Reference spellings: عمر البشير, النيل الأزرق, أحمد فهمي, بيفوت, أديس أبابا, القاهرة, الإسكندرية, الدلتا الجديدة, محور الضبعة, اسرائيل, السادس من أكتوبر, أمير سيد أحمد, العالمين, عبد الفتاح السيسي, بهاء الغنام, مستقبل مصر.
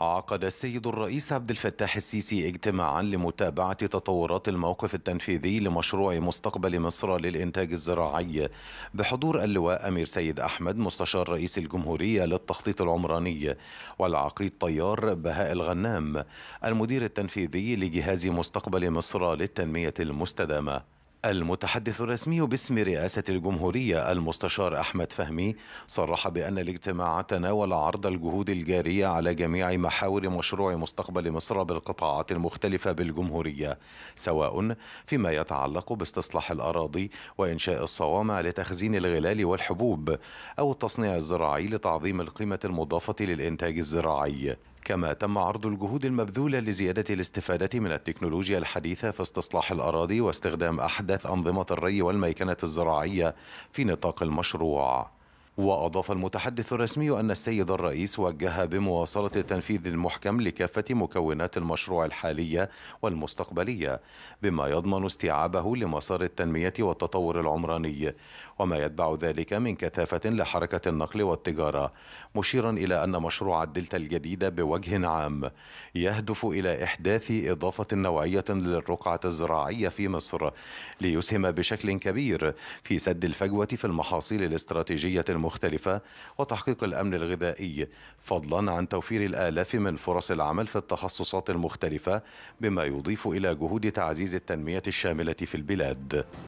عقد السيد الرئيس عبد الفتاح السيسي اجتماعا لمتابعة تطورات الموقف التنفيذي لمشروع مستقبل مصر للإنتاج الزراعي بحضور اللواء أمير سيد أحمد مستشار رئيس الجمهورية للتخطيط العمراني، والعقيد طيار بهاء الغنام المدير التنفيذي لجهاز مستقبل مصر للتنمية المستدامة. المتحدث الرسمي باسم رئاسة الجمهورية المستشار أحمد فهمي صرح بأن الاجتماع تناول عرض الجهود الجارية على جميع محاور مشروع مستقبل مصر بالقطاعات المختلفة بالجمهورية، سواء فيما يتعلق باستصلاح الأراضي وإنشاء الصوامع لتخزين الغلال والحبوب أو التصنيع الزراعي لتعظيم القيمة المضافة للإنتاج الزراعي. كما تم عرض الجهود المبذولة لزيادة الاستفادة من التكنولوجيا الحديثة في استصلاح الأراضي واستخدام أحدث أنظمة الري والميكنة الزراعية في نطاق المشروع. وأضاف المتحدث الرسمي أن السيد الرئيس وجه بمواصلة التنفيذ المحكم لكافة مكونات المشروع الحالية والمستقبلية بما يضمن استيعابه لمسار التنمية والتطور العمراني وما يتبع ذلك من كثافة لحركة النقل والتجارة، مشيرا إلى أن مشروع الدلتا الجديدة بوجه عام يهدف إلى إحداث إضافة نوعية للرقعة الزراعية في مصر ليسهم بشكل كبير في سد الفجوة في المحاصيل الاستراتيجية المختلفة وتحقيق الأمن الغذائي، فضلا عن توفير الآلاف من فرص العمل في التخصصات المختلفة بما يضيف إلى جهود تعزيز التنمية الشاملة في البلاد.